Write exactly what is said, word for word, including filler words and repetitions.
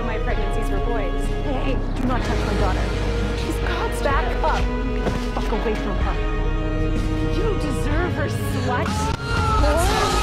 of my pregnancies were boys. Hey, hey, do not touch my daughter. She's God's backup. Fuck away from her. You don't deserve her, slut.